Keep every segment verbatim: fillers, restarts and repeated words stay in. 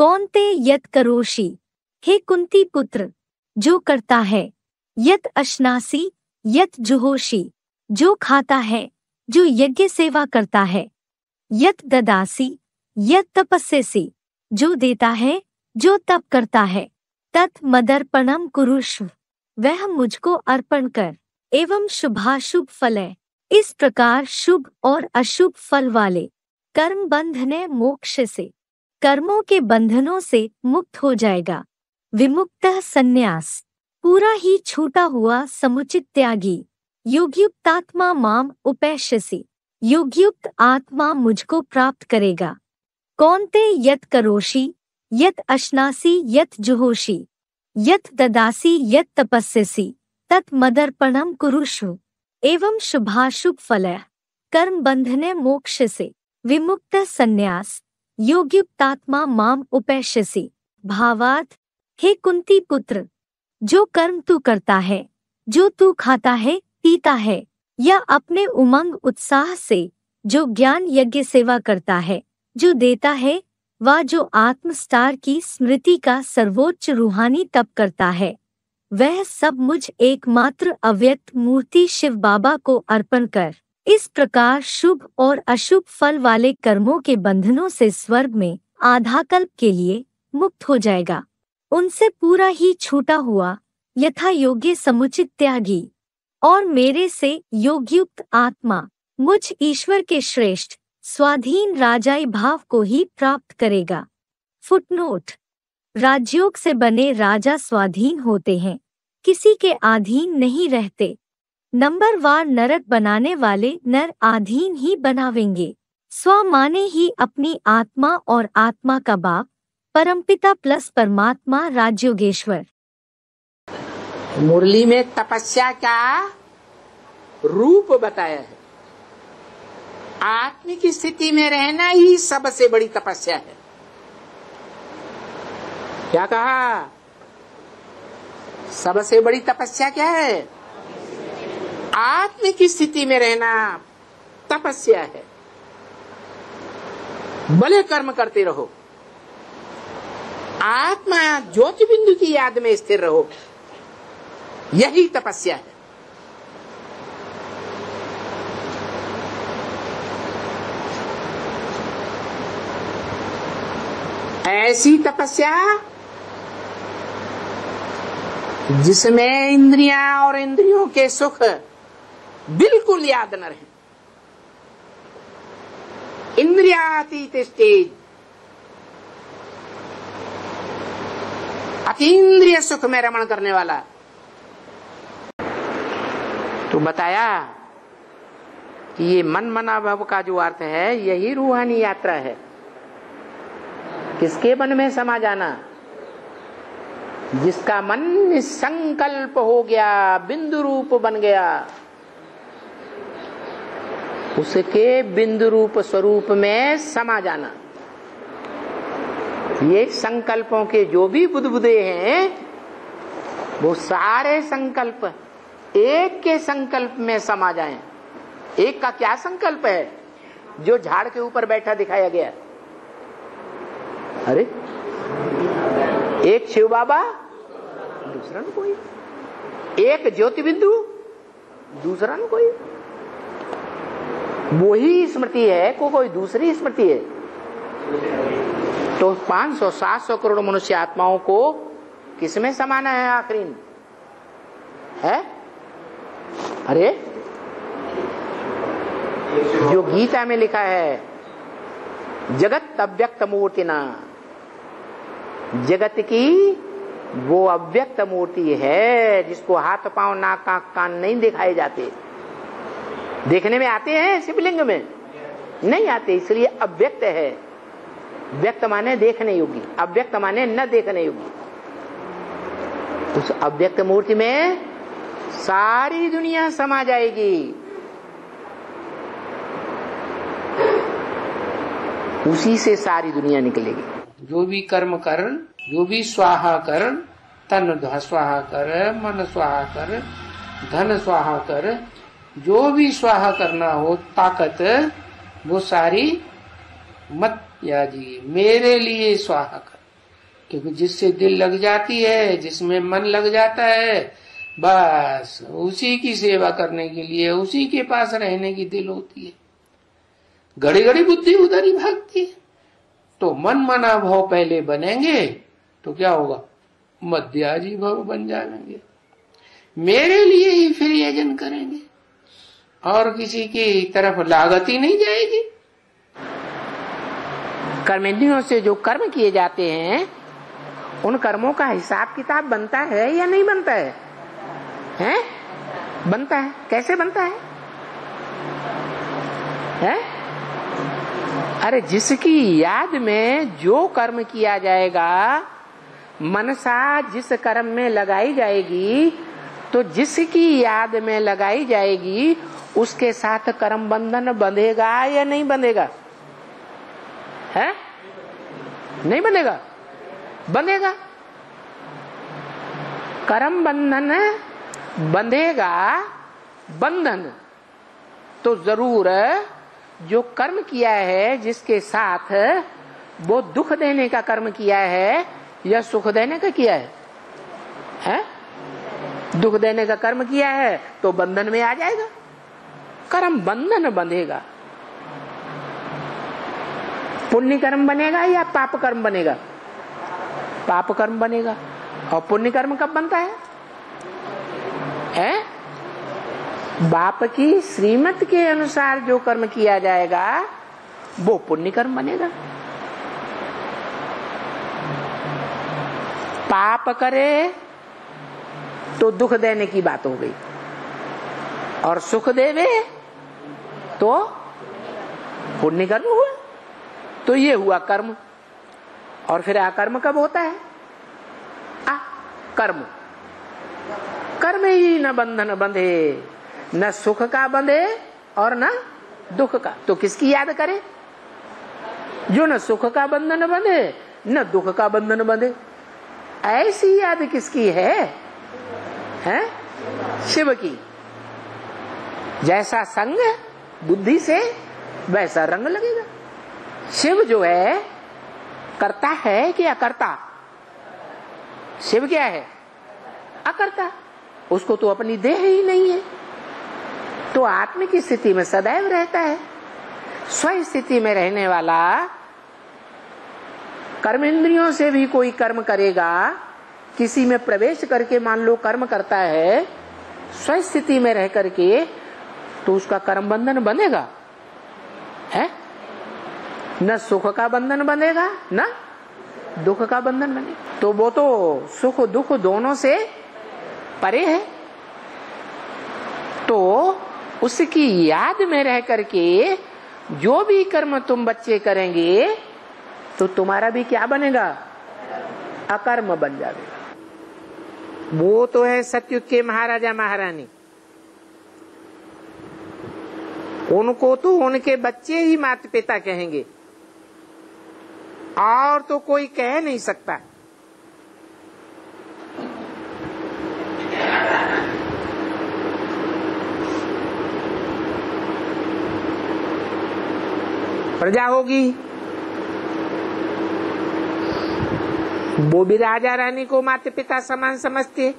कौनते यत् करोषि, हे कुंती पुत्र, जो करता है, यत् अश्नासी, यत् जुहोषि, जो खाता है, जो यज्ञ सेवा करता है, यत् ददासी, यत् तपस्यसि, जो देता है, जो तप करता है, तत् मदर्पणम कुरुष्व, वह मुझको अर्पण कर। एवं शुभाशुभ फलय, इस प्रकार शुभ और अशुभ फल वाले कर्म बंधने मोक्ष से, कर्मों के बंधनों से मुक्त हो जाएगा। विमुक्तः संन्यास, पूरा ही छूटा हुआ समुचित त्यागी। योगयुक्तात्मा माम उपैश्यसि, योगयुक्त आत्मा मुझको प्राप्त करेगा। कौनते यत् करोषि, यत् अश्नासी, यत् जुहोषि, यत् ददासी, यत् तपस्यसि, तत् मदर्पणम कुरुषु। एवं शुभाशुभ फलय, कर्म बंधने मोक्ष से, विमुक्तः संन्यास, योगयुक्तात्मा माम उपैश्यसि। भावार्थ, हे कुंती पुत्र, जो कर्म तू करता है, जो तू खाता है, पीता है, या अपने उमंग उत्साह से, जो ज्ञान यज्ञ सेवा करता है, जो देता है, वा जो आत्मस्टार की स्मृति का सर्वोच्च रूहानी तप करता है, वह सब मुझ एकमात्र अव्यक्त मूर्ति शिव बाबा को अर्पण कर। इस प्रकार शुभ और अशुभ फल वाले कर्मों के बंधनों से स्वर्ग में आधा कल्प के लिए मुक्त हो जाएगा। उनसे पूरा ही छूटा हुआ यथा योग्य समुचित त्यागी और मेरे से योगयुक्त आत्मा मुझ ईश्वर के श्रेष्ठ स्वाधीन राजाई भाव को ही प्राप्त करेगा। फुटनोट, राजयोग से बने राजा स्वाधीन होते हैं, किसी के अधीन नहीं रहते। नंबरवार नरक बनाने वाले नर अधीन ही बनावेंगे। स्व माने ही अपनी आत्मा और आत्मा का बाप परमपिता प्लस परमात्मा राजयोगेश्वर। मुरली में तपस्या का रूप बताया है। आत्म की स्थिति में रहना ही सबसे बड़ी तपस्या है। क्या कहा? सबसे बड़ी तपस्या क्या है? आत्म की स्थिति में रहना तपस्या है। भले कर्म करते रहो, आत्मा ज्योति बिंदु की याद में स्थिर रहो, यही तपस्या है। ऐसी तपस्या जिसमें इंद्रियां और इंद्रियों के सुख बिल्कुल याद न रहे। इंद्रियातीत स्टेज, अतीन्द्रिय सुख में रमण करने वाला। तो बताया कि ये मन मनाभव का जो अर्थ है, यही रूहानी यात्रा है। किसके मन में समा जाना? जिसका मन संकल्प हो गया, बिंदु रूप बन गया, उसके बिंदु रूप स्वरूप में समा जाना। ये संकल्पों के जो भी बुदबुदे हैं, वो सारे संकल्प एक के संकल्प में समा जाएं। एक का क्या संकल्प है जो झाड़ के ऊपर बैठा दिखाया गया? अरे एक शिव बाबा, दूसरा न कोई। एक ज्योति बिंदु, दूसरा न कोई। वो ही स्मृति है को कोई दूसरी स्मृति है? तो पाँच सौ सात सौ करोड़ मनुष्य आत्माओं को किसमें समाना है आखिरी है? अरे जो गीता में लिखा है, जगत अव्यक्त मूर्तिना, जगत की वो अव्यक्त मूर्ति है जिसको हाथ पांव नाक आंख कान नहीं दिखाए जाते। देखने में आते हैं शिवलिंग में? नहीं आते, इसलिए अव्यक्त है। व्यक्त माने देखने योगी, अव्यक्त माने न देखने योगी। उस अव्यक्त मूर्ति में सारी दुनिया समा जाएगी। उसी से सारी दुनिया निकलेगी। जो भी कर्म कर, जो भी स्वाहा कर, तन स्वाहा कर, मन स्वाहा कर, धन स्वाहा कर, जो भी स्वाहा करना हो ताकत, वो सारी मत या जी मेरे लिए स्वाहा कर। क्योंकि जिससे दिल लग जाती है, जिसमें मन लग जाता है, बस उसी की सेवा करने के लिए, उसी के पास रहने की दिल होती है। घड़ी घड़ी बुद्धि उधर ही भागती है। तो मन मना भाव पहले बनेंगे तो क्या होगा, मध्याजी भाव बन जाएंगे, मेरे लिए ही फिर यजन करेंगे और किसी की तरफ लागत ही नहीं जाएगी। कर्मेंद्रियों से जो कर्म किए जाते हैं उन कर्मों का हिसाब किताब बनता है या नहीं बनता है? हैं? बनता है। कैसे बनता है? हैं? अरे जिसकी याद में जो कर्म किया जाएगा, मनसा जिस कर्म में लगाई जाएगी, तो जिसकी याद में लगाई जाएगी उसके साथ कर्म बंधन बंधेगा या नहीं बंधेगा? है? नहीं बंधेगा। बंधेगा, कर्म बंधन बंधेगा। बंधन तो जरूर जो कर्म किया है जिसके साथ, वो दुख देने का कर्म किया है या सुख देने का किया है? है? दुख देने का कर्म किया है तो बंधन में आ जाएगा, कर्म बंधन बंधेगा। पुण्य कर्म बनेगा या पाप कर्म बनेगा? पाप कर्म बनेगा। और पुण्य कर्म कब बनता है? हैं? बाप की श्रीमत के अनुसार जो कर्म किया जाएगा वो पुण्य कर्म बनेगा। पाप करे तो दुख देने की बात हो गई, और सुख देवे तो पुण्य कर्म हुआ। तो ये हुआ कर्म। और फिर आकर्म कब होता है? आ कर्म। कर्म ही न बंधन बंधे, न सुख का बंधे और न दुख का। तो किसकी याद करे? जो न सुख का बंधन बंधे न दुख का बंधन बंधे। ऐसी याद किसकी है? है? शिव की। जैसा संग बुद्धि से वैसा रंग लगेगा। शिव जो है करता है कि अकर्ता? शिव क्या है? अकर्ता। उसको तो अपनी देह ही नहीं है, तो आत्म की स्थिति में सदैव रहता है। स्व स्थिति में रहने वाला कर्मेंद्रियों से भी कोई कर्म करेगा, किसी में प्रवेश करके मान लो कर्म करता है स्व स्थिति में रह करके, तो उसका कर्म बंधन बनेगा? है? न सुख का बंधन बनेगा न दुख का बंधन बनेगा। तो वो तो सुख दुख दोनों से परे है। तो उसकी याद में रह करके जो भी कर्म तुम बच्चे करेंगे तो तुम्हारा भी क्या बनेगा? अकर्म बन जाएगा। वो तो है सतयुग के महाराजा महारानी, उनको तो उनके बच्चे ही माता पिता कहेंगे, और तो कोई कह नहीं सकता। प्रजा होगी, वो भी राजा रानी को माता पिता समान समझते,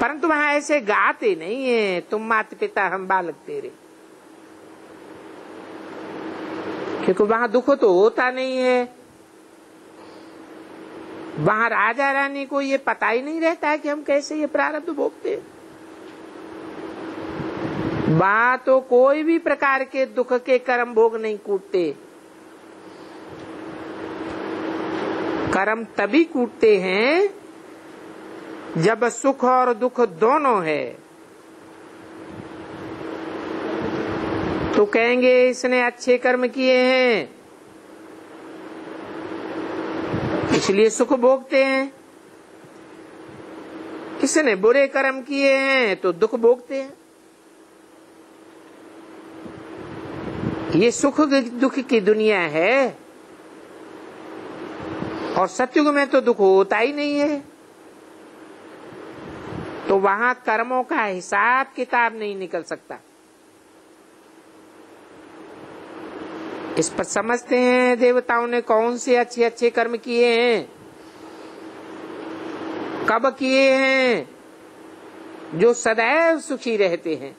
परंतु वहां ऐसे गाते नहीं है तुम माता पिता हम बालक तेरे, क्योंकि वहां दुख तो होता नहीं है। वहां राजा रानी को ये पता ही नहीं रहता है कि हम कैसे ये प्रारब्ध भोगते हैं। वहां तो कोई भी प्रकार के दुख के कर्म भोग नहीं कूटते। कर्म तभी कूटते हैं जब सुख और दुख दोनों है। तो कहेंगे इसने अच्छे कर्म किए हैं इसलिए सुख भोगते हैं, इसने बुरे कर्म किए हैं तो दुख भोगते हैं। ये सुख दुख की दुनिया है, और सतयुग में तो दुख होता ही नहीं है। तो वहां कर्मों का हिसाब किताब नहीं निकल सकता। इस पर समझते हैं देवताओं ने कौन से अच्छे अच्छे कर्म किए हैं, कब किए हैं, जो सदैव सुखी रहते हैं।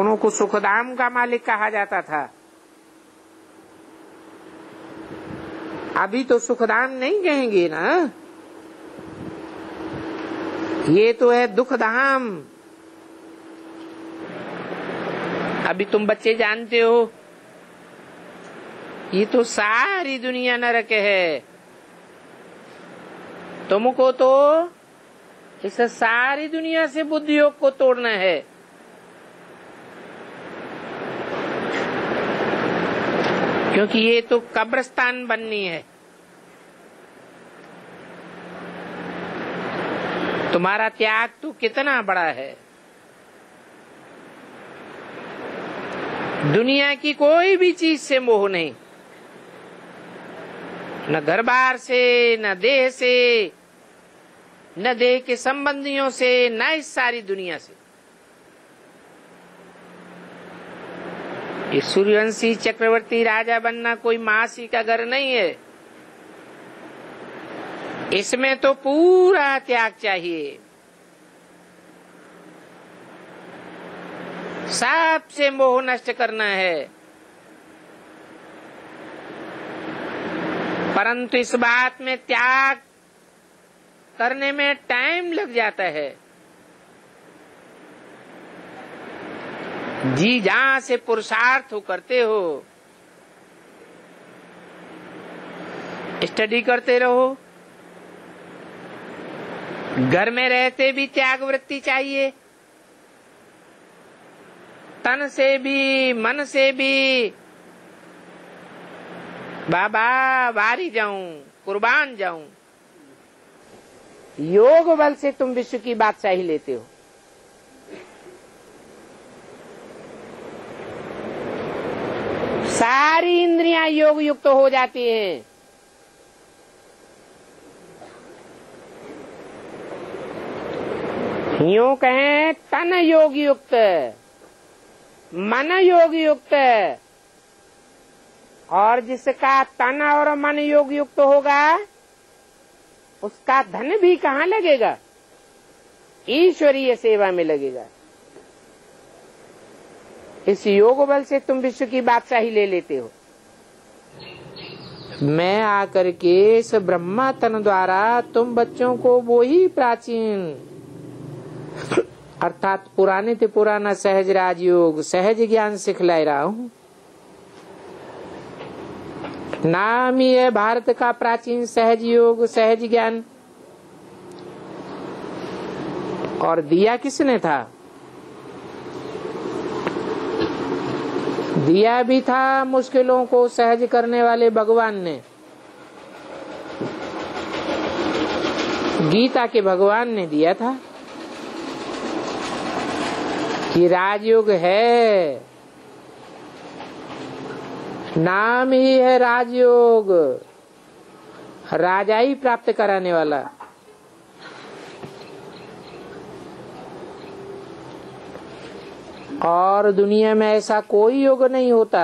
उन्हों को सुखधाम का मालिक कहा जाता था, अभी तो सुखधाम नहीं कहेंगे ना, ये तो है दुखधाम। अभी तुम बच्चे जानते हो ये तो सारी दुनिया नरक है, तुमको तो इस सारी दुनिया से बुद्धि योग को तोड़ना है। क्योंकि ये तो कब्रिस्तान बननी है, तुम्हारा त्याग तो कितना बड़ा है। दुनिया की कोई भी चीज से मोह नहीं, न घर बार से, न देह से, न देह के संबंधियों से, न इस सारी दुनिया से। ये सूर्यवंशी चक्रवर्ती राजा बनना कोई मासी का घर नहीं है, इसमें तो पूरा त्याग चाहिए। सबसे मोह नष्ट करना है, परंतु इस बात में त्याग करने में टाइम लग जाता है। जी जहाँ से पुरुषार्थ हो करते हो, स्टडी करते रहो, घर में रहते भी त्याग वृत्ति चाहिए, तन से भी मन से भी। बाबा वारी जाऊं, कुर्बान जाऊं, योग बल से तुम विश्व की बादशाही लेते हो। सारी इंद्रियां योग युक्त तो हो जाती हैं। यूं कहें तन योग युक्त, मन योग युक्त, और जिसका तन और मन योग युक्त तो होगा उसका धन भी कहाँ लगेगा, ईश्वरीय सेवा में लगेगा। इस योग बल से तुम विश्व की बादशाही ले लेते हो। मैं आकर के इस ब्रह्मा तन द्वारा तुम बच्चों को वो ही प्राचीन अर्थात पुराने ते पुराना सहज राजयोग, सहज ज्ञान सिखला रहा हूँ। नाम ही है भारत का प्राचीन सहज योग, सहज ज्ञान। और दिया किसने था? दिया भी था मुश्किलों को सहज करने वाले भगवान ने, गीता के भगवान ने दिया था। ये राजयोग है, नाम ही है राजयोग, राजा ही प्राप्त कराने वाला। और दुनिया में ऐसा कोई योग नहीं होता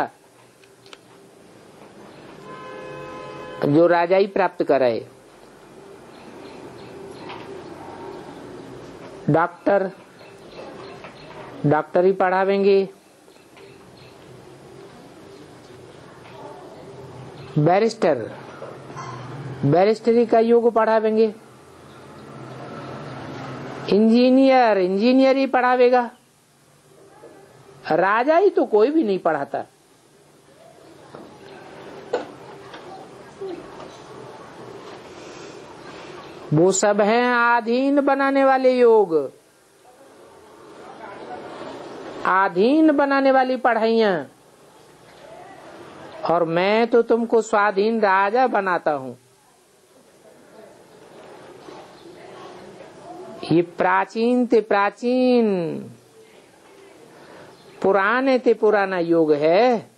जो राजा ही प्राप्त कराए। डॉक्टर डॉक्टर ही पढ़ावेंगे, बैरिस्टर बैरिस्टरी का योग पढ़ावेंगे, इंजीनियर इंजीनियर ही पढ़ावेगा। राजा ही तो कोई भी नहीं पढ़ाता। वो सब हैं आधीन बनाने वाले योग, आधीन बनाने वाली पढ़ाइयाँ। और मैं तो तुमको स्वाधीन राजा बनाता हूँ। ये प्राचीन ते प्राचीन, पुराने ते पुराना योग है।